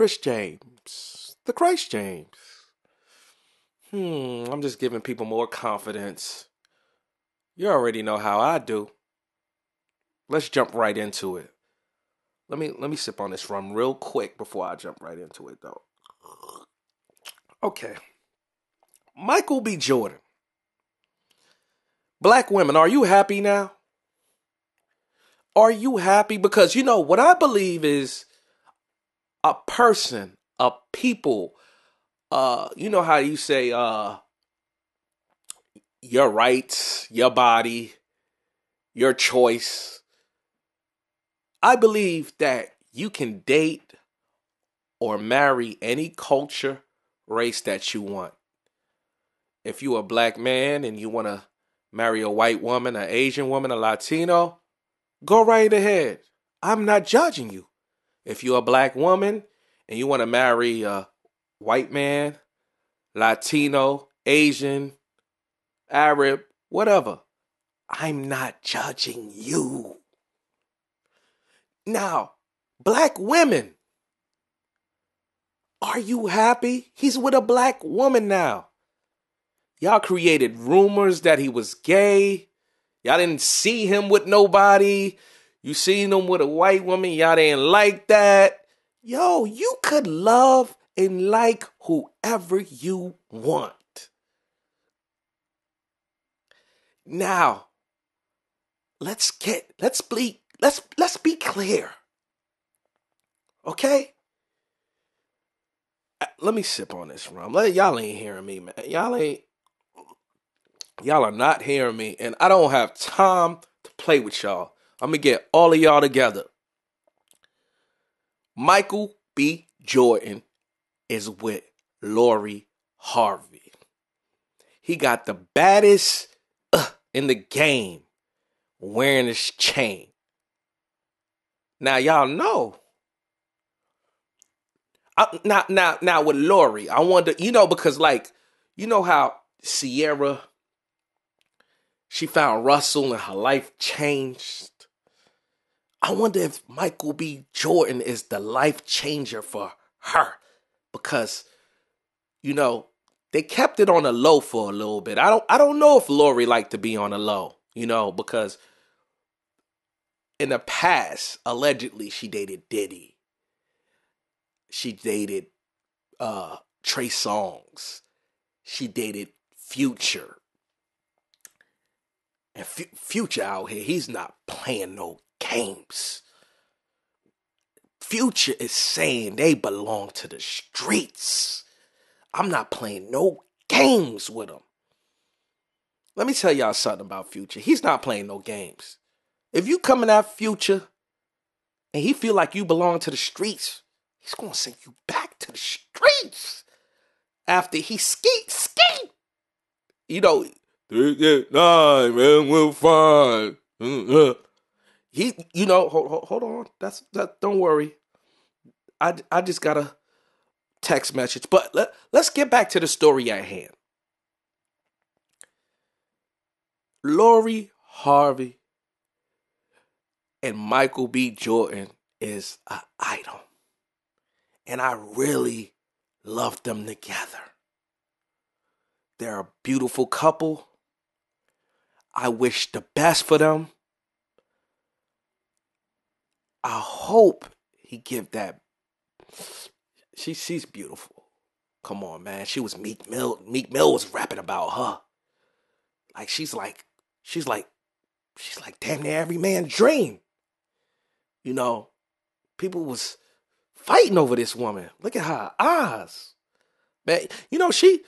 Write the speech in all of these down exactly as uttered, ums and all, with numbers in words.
Chris James. The Chris James. Hmm, I'm just giving people more confidence. You already know how I do. Let's jump right into it. Let me let me sip on this rum real quick before I jump right into it, though. Okay. Michael B. Jordan. Black women, are you happy now? Are you happy? Because, you know, what I believe is a person, a people, uh, you know how you say uh, your rights, your body, your choice. I believe that you can date or marry any culture, race that you want. If you're a black man and you want to marry a white woman, an Asian woman, a Latino, go right ahead. I'm not judging you. If you're a black woman and you want to marry a white man, Latino, Asian, Arab, whatever, I'm not judging you. Now, black women, are you happy? He's with a black woman now. Y'all created rumors that he was gay. Y'all didn't see him with nobody. You seen him with a white woman. Y'all didn't like that. Yo, you could love and like whoever you want. Now, let's get, let's bleep. Let's let's be clear, okay? Let me sip on this rum. Let, y'all ain't hearing me, man. Y'all ain't, y'all are not hearing me, and I don't have time to play with y'all. I'm gonna get all of y'all together. Michael B. Jordan is with Lori Harvey. He got the baddest uh, in the game, wearing his chain. Now, y'all know. I, now, now, now with Lori, I wonder, you know, because like, you know how Sierra, she found Russell and her life changed. I wonder if Michael B. Jordan is the life changer for her. Because, you know, they kept it on the low for a little bit. I don't, I don't know if Lori liked to be on the low, you know, because in the past, allegedly, she dated Diddy. She dated uh, Trey Songz. She dated Future. And F- Future out here, he's not playing no games. Future is saying they belong to the streets. I'm not playing no games with him. Let me tell y'all something about Future. He's not playing no games. If you coming at Future and he feel like you belong to the streets, he's going to send you back to the streets after he skeet, skeet. You know, three eight nine, man, we'll find. He, you know, hold, hold, hold on. That's that. Don't worry. I, I just got a text message. But let, let's get back to the story at hand. Lori Harvey and Michael B. Jordan is an idol. And I really love them together. They're a beautiful couple. I wish the best for them. I hope he give that. She, she's beautiful. Come on, man. She was Meek Mill. Meek Mill was rapping about her. Like, she's like, she's like, she's like damn near every man's dream. You know, people was fighting over this woman. Look at her eyes. Man, you know, she,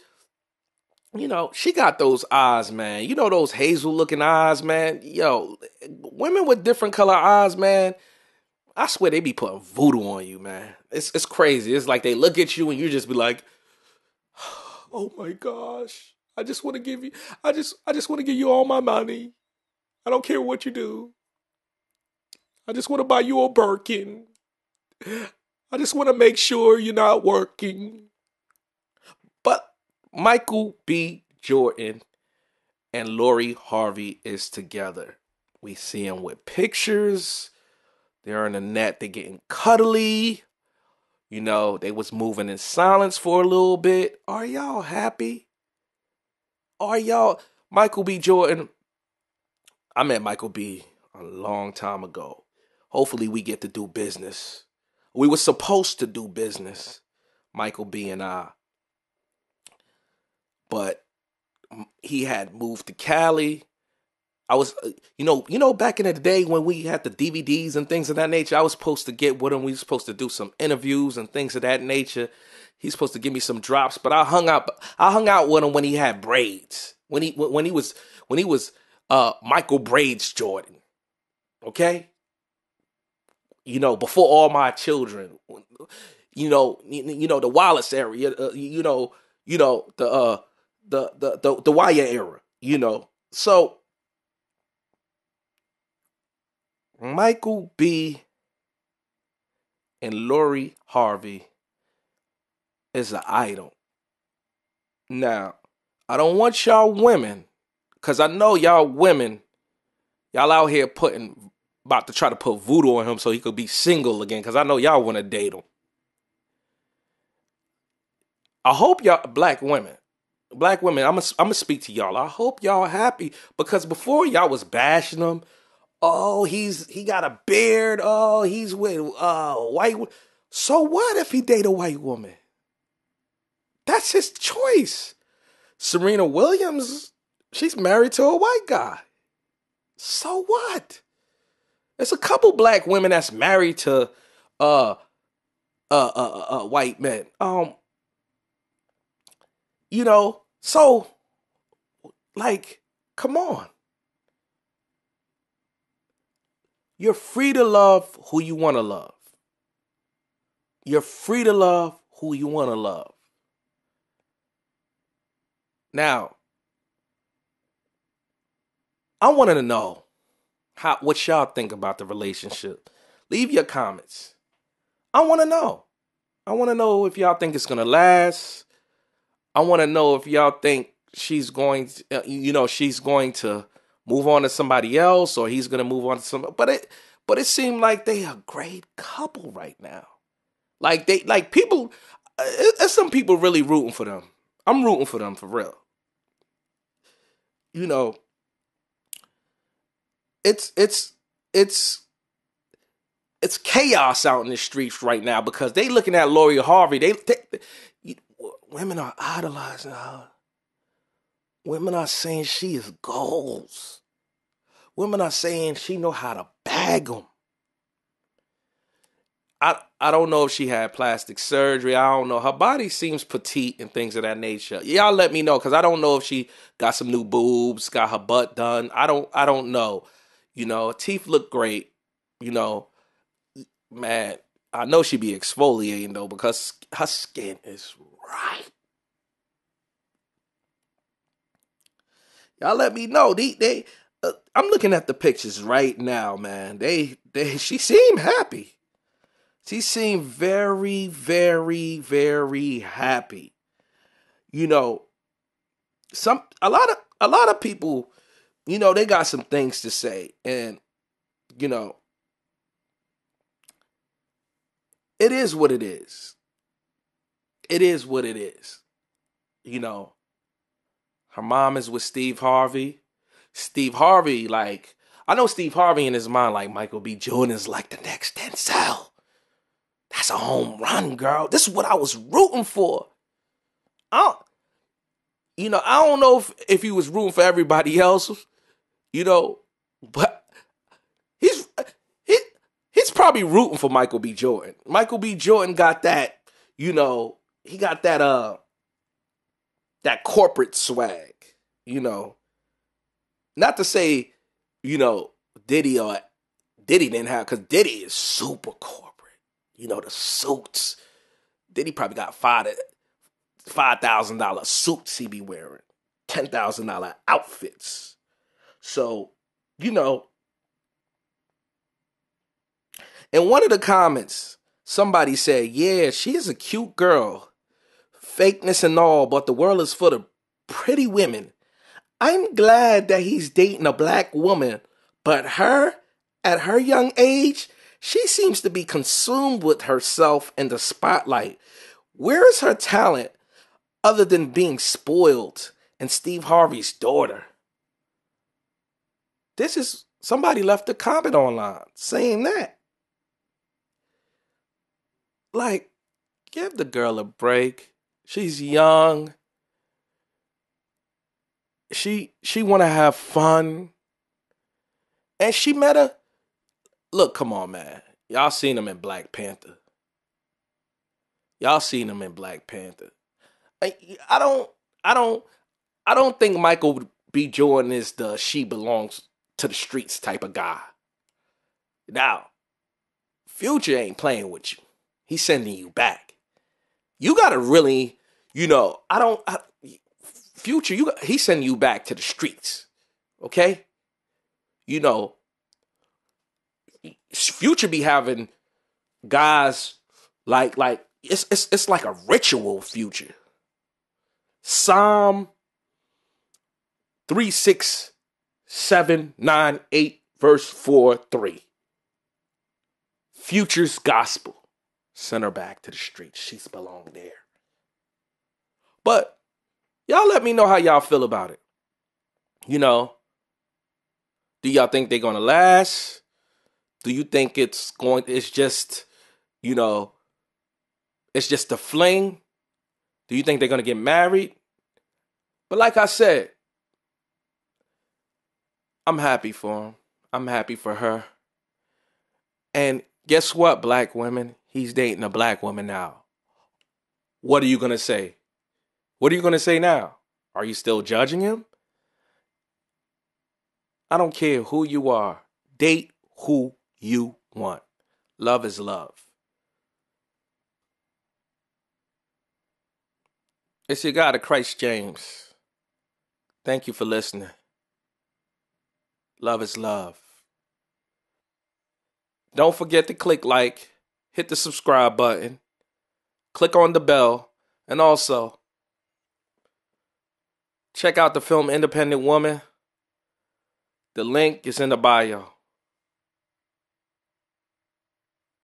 you know, she got those eyes, man. You know, those hazel looking eyes, man. Yo, women with different color eyes, man. I swear they be putting voodoo on you, man. It's it's crazy. It's like they look at you and you just be like, oh my gosh. I just want to give you, I just, I just want to give you all my money. I don't care what you do. I just want to buy you a Birkin. I just want to make sure you're not working. But Michael B. Jordan and Lori Harvey is together. We see them with pictures. They're in the net. They're getting cuddly. You know, they was moving in silence for a little bit. Are y'all happy? Are y'all... Michael B. Jordan, I met Michael B. a long time ago. Hopefully we get to do business. We were supposed to do business, Michael B. and I. But he had moved to Cali. I was, you know, you know, back in the day when we had the D V Ds and things of that nature, I was supposed to get with him. We were supposed to do some interviews and things of that nature. He's supposed to give me some drops, but I hung out. I hung out with him when he had braids. When he when he was when he was uh, Michael Braids Jordan. Okay, you know, before all my children, you know, you, you know the Wallace area, uh, you know, you know the uh, the the the the Wire era, you know, so. Michael B. and Lori Harvey is an idol. Now, I don't want y'all women, because I know y'all women, y'all out here putting, about to try to put voodoo on him so he could be single again, because I know y'all want to date him. I hope y'all, black women, black women, I'm going I'm to speak to y'all. I hope y'all happy, because before y'all was bashing him. Oh, he's he got a beard. Oh, he's with uh white. So what if he date a white woman? That's his choice. Serena Williams, she's married to a white guy. So what? There's a couple black women that's married to uh uh uh, uh white men. Um, you know, so like, come on. You're free to love who you want to love. You're free to love who you want to love. Now, I wanted to know how what y'all think about the relationship. Leave your comments. I want to know. I want to know if y'all think it's going to last. I want to know if y'all think she's going to, you know, she's going to move on to somebody else, or he's gonna move on to some. But it, but it seemed like they a great couple right now. Like they, like people, there's some people really rooting for them. I'm rooting for them for real. You know, it's it's it's it's chaos out in the streets right now because they looking at Lori Harvey. They, they, they women are idolizing her. Women are saying she is goals. Women are saying she know how to bag them. I, I don't know if she had plastic surgery. I don't know. Her body seems petite and things of that nature. Y'all let me know, because I don't know if she got some new boobs, got her butt done. I don't I don't know. You know, her teeth look great. You know, man, I know she be exfoliating, though, because her skin is right. Y'all let me know. They, they, uh, I'm looking at the pictures right now, man. They, they, she seemed happy. She seemed very, very, very happy. You know, some a lot of a lot of people, you know, they got some things to say, and you know, it is what it is. It is what it is. You know. Her mom is with Steve Harvey. Steve Harvey, like, I know Steve Harvey in his mind, like, Michael B. Jordan is like the next Denzel. That's a home run, girl. This is what I was rooting for. I, you know, I don't know if, if he was rooting for everybody else, you know, but he's he, he's probably rooting for Michael B. Jordan. Michael B. Jordan got that, you know, he got that, uh, that corporate swag, you know. Not to say, you know, Diddy or Diddy didn't have, because Diddy is super corporate. You know, the suits. Diddy probably got five five thousand dollar suits he be wearing, ten thousand dollar outfits. So, you know. In one of the comments, somebody said, "Yeah, she is a cute girl. Fakeness and all, but the world is full of pretty women. I'm glad that he's dating a black woman, but her, at her young age, She seems to be consumed with herself and the spotlight. Where is her talent other than being spoiled and Steve Harvey's daughter? This is, somebody left a comment online saying that. Like, give the girl a break. She's young. She she want to have fun. And she met a... Look, come on, man. Y'all seen him in Black Panther. Y'all seen him in Black Panther. I, I don't... I don't... I don't think Michael B. Jordan is the she belongs to the streets type of guy. Now, Future ain't playing with you. He's sending you back. You gotta really, you know, I don't, I, Future, you, he's sending you back to the streets. Okay? You know, Future be having guys like, like, it's, it's, it's like a ritual, Future. Psalm three, six, seven, nine, eight, verse four, three. Future's gospel. Send her back to the streets. She's belong there. But y'all let me know how y'all feel about it. You know, do y'all think they're going to last? Do you think it's going, it's just, you know, it's just a fling? Do you think they're going to get married? But like I said, I'm happy for him. I'm happy for her. And guess what, black women? He's dating a black woman now. What are you going to say? What are you going to say now? Are you still judging him? I don't care who you are. Date who you want. Love is love. It's your God, Chris James. Thank you for listening. Love is love. Don't forget to click like. Hit the subscribe button, click on the bell, and also check out the film Independent Woman. The link is in the bio.